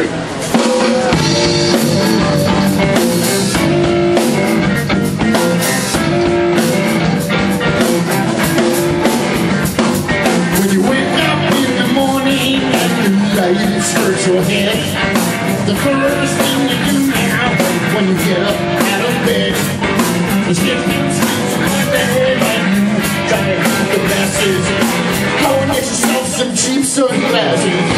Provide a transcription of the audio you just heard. When you wake up in the morning and you lay scratch your head, the first thing you do now when you get up out of bed is get things like that and try to hide the glasses. Go and get yourself some cheap sunglasses.